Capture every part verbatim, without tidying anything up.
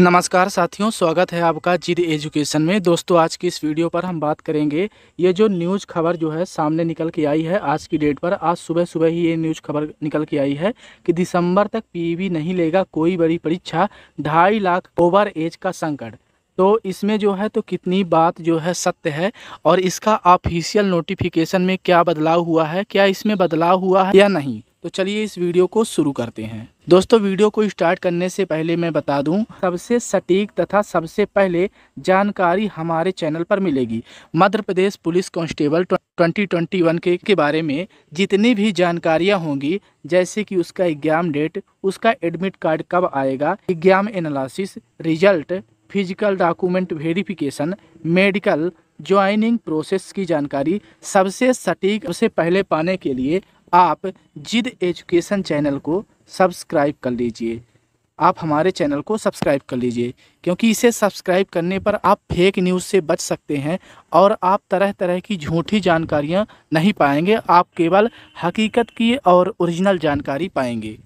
नमस्कार साथियों, स्वागत है आपका जिद एजुकेशन में। दोस्तों, आज की इस वीडियो पर हम बात करेंगे, ये जो न्यूज़ खबर जो है सामने निकल के आई है आज की डेट पर, आज सुबह सुबह ही ये न्यूज़ खबर निकल के आई है कि दिसंबर तक पीईबी नहीं लेगा कोई बड़ी परीक्षा, ढाई लाख ओवर एज का संकट। तो इसमें जो है तो कितनी बात जो है सत्य है, और इसका ऑफिशियल नोटिफिकेशन में क्या बदलाव हुआ है, क्या इसमें बदलाव हुआ है या नहीं, तो चलिए इस वीडियो को शुरू करते हैं। दोस्तों, वीडियो को स्टार्ट करने से पहले मैं बता दूं, सबसे सटीक तथा सबसे पहले जानकारी हमारे चैनल पर मिलेगी। मध्य प्रदेश पुलिस कांस्टेबल दो हज़ार इक्कीस के के बारे में जितनी भी जानकारियां होंगी, जैसे कि उसका एग्जाम डेट, उसका एडमिट कार्ड कब आएगा, exam analysis, result, physical document verification, medical, joining process की जानकारी सबसे सटीक सबसे पहले पाने के लिए आप जिद एजुकेशन चैनल को सब्सक्राइब कर लीजिए। आप हमारे चैनल को सब्सक्राइब कर लीजिए, क्योंकि इसे सब्सक्राइब करने पर आप फेक न्यूज़ से बच सकते हैं और आप तरह तरह की झूठी जानकारियां नहीं पाएंगे, आप केवल हकीकत की और ओरिजिनल जानकारी पाएंगे।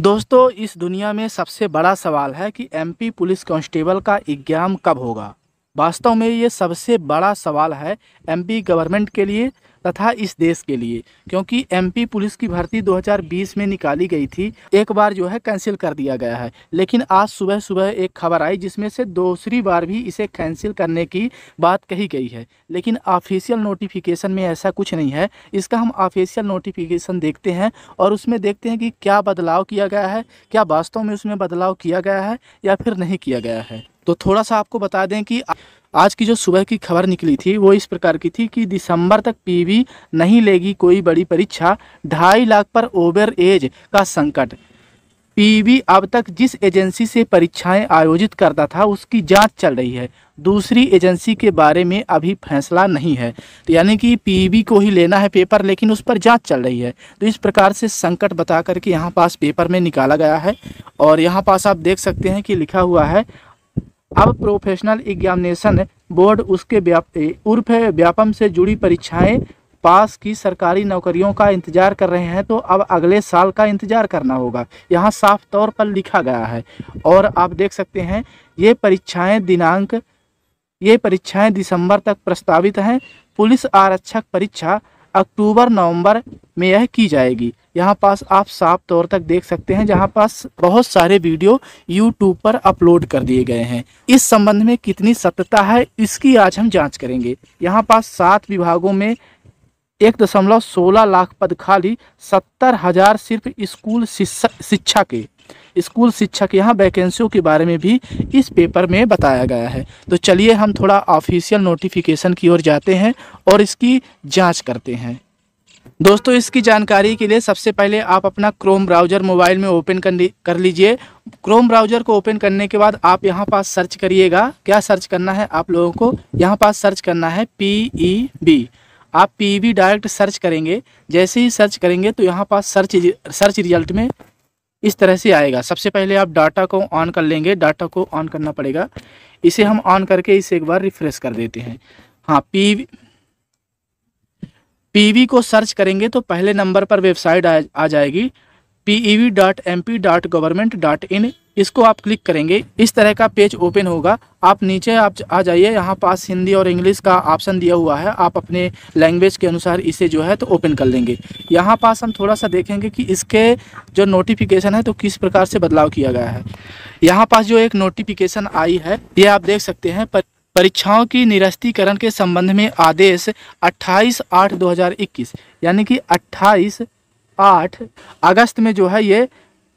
दोस्तों, इस दुनिया में सबसे बड़ा सवाल है कि एमपी पुलिस कांस्टेबल का एग्ज़ाम कब होगा। वास्तव में ये सबसे बड़ा सवाल है एमपी गवर्नमेंट के लिए तथा इस देश के लिए, क्योंकि एमपी पुलिस की भर्ती दो हज़ार बीस में निकाली गई थी, एक बार जो है कैंसिल कर दिया गया है, लेकिन आज सुबह सुबह एक खबर आई जिसमें से दूसरी बार भी इसे कैंसिल करने की बात कही गई है, लेकिन ऑफिशियल नोटिफिकेशन में ऐसा कुछ नहीं है। इसका हम ऑफिशियल नोटिफिकेशन देखते हैं और उसमें देखते हैं कि क्या बदलाव किया गया है, क्या वास्तव में उसमें बदलाव किया गया है या फिर नहीं किया गया है। तो थोड़ा सा आपको बता दें कि आज की जो सुबह की खबर निकली थी वो इस प्रकार की थी कि दिसंबर तक पीईबी नहीं लेगी कोई बड़ी परीक्षा, ढाई लाख पर ओवर एज का संकट। पीईबी अब तक जिस एजेंसी से परीक्षाएं आयोजित करता था उसकी जांच चल रही है, दूसरी एजेंसी के बारे में अभी फैसला नहीं है, तो यानी कि पीईबी को ही लेना है पेपर, लेकिन उस पर जांच चल रही है। तो इस प्रकार से संकट बता करके यहाँ पास पेपर में निकाला गया है, और यहाँ पास आप देख सकते हैं कि लिखा हुआ है, अब प्रोफेशनल एग्जामिनेशन बोर्ड उसके उर्फ व्यापम से जुड़ी परीक्षाएं पास की सरकारी नौकरियों का इंतजार कर रहे हैं, तो अब अगले साल का इंतजार करना होगा, यहां साफ तौर पर लिखा गया है। और आप देख सकते हैं ये परीक्षाएं दिनांक ये परीक्षाएं दिसंबर तक प्रस्तावित हैं। पुलिस आरक्षक परीक्षा अक्टूबर नवंबर में यह की जाएगी। यहाँ पास आप साफ तौर तक देख सकते हैं, जहाँ पास बहुत सारे वीडियो यूट्यूब पर अपलोड कर दिए गए हैं। इस संबंध में कितनी सत्यता है इसकी आज हम जांच करेंगे। यहाँ पास सात विभागों में एक दशमलव सोलह लाख पद खाली, सत्तर हजार सिर्फ स्कूल शिक्षा के स्कूल शिक्षा के यहाँ वैकेंसियों के बारे में भी इस पेपर में बताया गया है। तो चलिए हम थोड़ा ऑफिशियल नोटिफिकेशन की ओर जाते हैं और इसकी जांच करते हैं। दोस्तों, इसकी जानकारी के लिए सबसे पहले आप अपना क्रोम ब्राउज़र मोबाइल में ओपन कर लीजिए। क्रोम ब्राउज़र को ओपन करने के बाद आप यहाँ पास सर्च करिएगा। क्या सर्च करना है आप लोगों को, यहाँ पास सर्च करना है पीईबी। आप पीईबी डायरेक्ट सर्च करेंगे, जैसे ही सर्च करेंगे तो यहाँ पास सर्च सर्च रिजल्ट में इस तरह से आएगा। सबसे पहले आप डाटा को ऑन कर लेंगे, डाटा को ऑन करना पड़ेगा, इसे हम ऑन करके इसे एक बार रिफ्रेश कर देते हैं। हाँ, पीवी पीवी को सर्च करेंगे तो पहले नंबर पर वेबसाइट आ, आ जाएगी P E B dot M P dot government dot in. इसको आप क्लिक करेंगे, इस तरह का पेज ओपन होगा। आप नीचे आप आ जाइए, यहाँ पास हिंदी और इंग्लिश का ऑप्शन दिया हुआ है, आप अपने लैंग्वेज के अनुसार इसे जो है तो ओपन कर लेंगे। यहाँ पास हम थोड़ा सा देखेंगे कि इसके जो नोटिफिकेशन है तो किस प्रकार से बदलाव किया गया है। यहाँ पास जो एक नोटिफिकेशन आई है ये आप देख सकते हैं, परीक्षाओं की निरस्तीकरण के संबंध में आदेश अट्ठाईस आठ दो हज़ार इक्कीस, यानी कि अट्ठाईस आठ अगस्त में जो है ये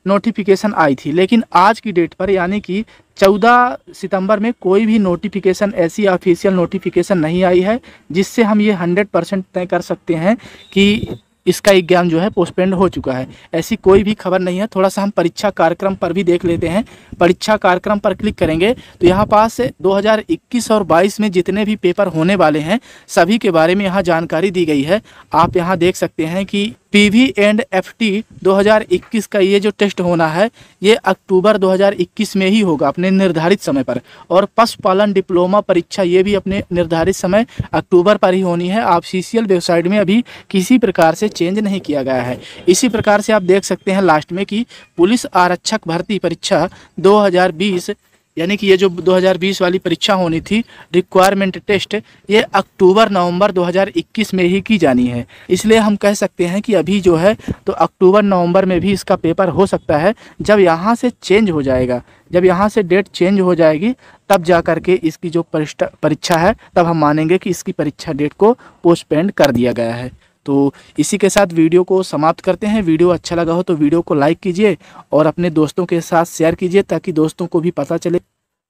नोटिफिकेशन आई थी, लेकिन आज की डेट पर यानी कि चौदह सितंबर में कोई भी नोटिफिकेशन, ऐसी ऑफिशियल नोटिफिकेशन नहीं आई है जिससे हम ये सौ परसेंट तय कर सकते हैं कि इसका एग्जाम जो है पोस्टपोन्ड हो चुका है, ऐसी कोई भी खबर नहीं है। थोड़ा सा हम परीक्षा कार्यक्रम पर भी देख लेते हैं। परीक्षा कार्यक्रम पर क्लिक करेंगे तो यहाँ पास दो हज़ार इक्कीस और बाईस में जितने भी पेपर होने वाले हैं सभी के बारे में यहाँ जानकारी दी गई है। आप यहाँ देख सकते हैं कि पीवी एंड एफटी दो हज़ार इक्कीस का ये जो टेस्ट होना है ये अक्टूबर दो हज़ार इक्कीस में ही होगा अपने निर्धारित समय पर, और पशुपालन डिप्लोमा परीक्षा ये भी अपने निर्धारित समय अक्टूबर पर ही होनी है। ऑफिशियल वेबसाइट में अभी किसी प्रकार से चेंज नहीं किया गया है। इसी प्रकार से आप देख सकते हैं लास्ट में कि पुलिस आरक्षक भर्ती परीक्षा दो हज़ार बीस यानी कि ये जो दो हज़ार बीस वाली परीक्षा होनी थी, रिक्वायरमेंट टेस्ट, ये अक्टूबर नवंबर दो हज़ार इक्कीस में ही की जानी है। इसलिए हम कह सकते हैं कि अभी जो है तो अक्टूबर नवंबर में भी इसका पेपर हो सकता है। जब यहाँ से चेंज हो जाएगा, जब यहाँ से डेट चेंज हो जाएगी, तब जा कर के इसकी जो परीक्षा है, तब हम मानेंगे कि इसकी परीक्षा डेट को पोस्टपोन कर दिया गया है। तो इसी के साथ वीडियो को समाप्त करते हैं। वीडियो अच्छा लगा हो तो वीडियो को लाइक कीजिए और अपने दोस्तों के साथ शेयर कीजिए, ताकि दोस्तों को भी पता चले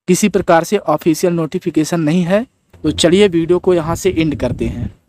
किसी प्रकार से ऑफिशियल नोटिफिकेशन नहीं है। तो चलिए वीडियो को यहाँ से एंड करते हैं।